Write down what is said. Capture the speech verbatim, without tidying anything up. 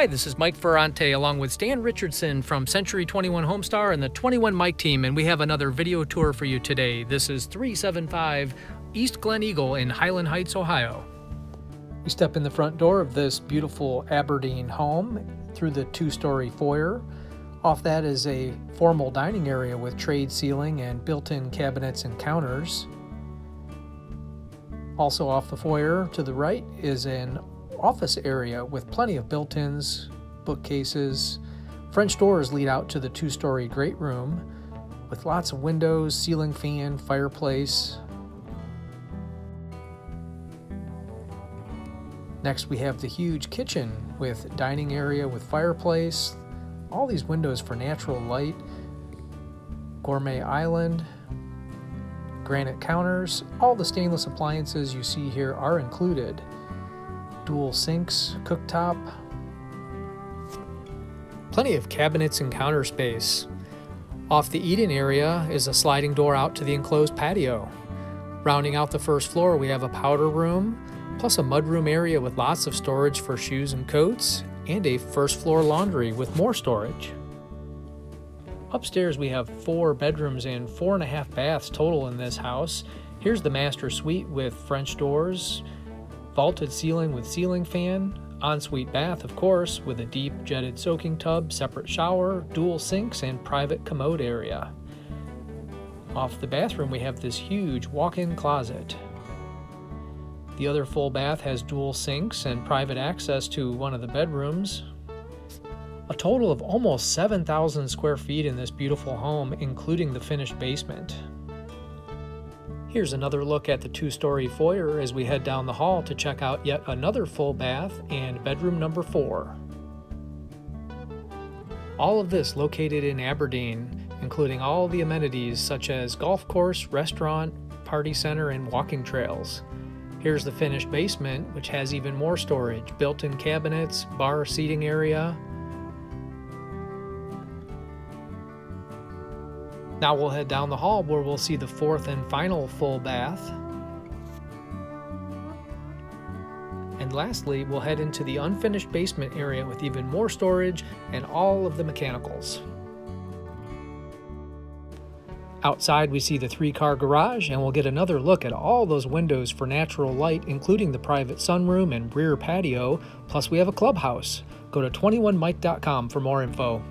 Hi, this is Mike Ferrante along with Stan Richardson from Century twenty-one Homestar and the twenty-one Mike Team, and we have another video tour for you today. This is three seventy-five East Glen Eagle in Highland Heights, Ohio. We step in the front door of this beautiful Aberdeen home through the two-story foyer. Off that is a formal dining area with trade ceiling and built-in cabinets and counters. Also off the foyer to the right is an office area with plenty of built-ins, bookcases. French doors lead out to the two-story great room with lots of windows, ceiling fan, fireplace. Next we have the huge kitchen with dining area with fireplace, all these windows for natural light, gourmet island, granite counters. All the stainless appliances you see here are included. Dual sinks, cooktop, plenty of cabinets and counter space. Off the eat-in area is a sliding door out to the enclosed patio. Rounding out the first floor, we have a powder room, plus a mudroom area with lots of storage for shoes and coats, and a first floor laundry with more storage. Upstairs we have four bedrooms and four and a half baths total in this house. Here's the master suite with French doors, vaulted ceiling with ceiling fan, ensuite bath of course with a deep jetted soaking tub, separate shower, dual sinks, and private commode area. Off the bathroom we have this huge walk-in closet. The other full bath has dual sinks and private access to one of the bedrooms. A total of almost seven thousand square feet in this beautiful home, including the finished basement. Here's another look at the two-story foyer as we head down the hall to check out yet another full bath and bedroom number four. All of this located in Aberdeen, including all the amenities such as golf course, restaurant, party center, and walking trails. Here's the finished basement, which has even more storage, built-in cabinets, bar seating area. Now we'll head down the hall where we'll see the fourth and final full bath. And lastly, we'll head into the unfinished basement area with even more storage and all of the mechanicals. Outside we see the three-car garage, and we'll get another look at all those windows for natural light, including the private sunroom and rear patio, plus we have a clubhouse. Go to twenty-one mike dot com for more info.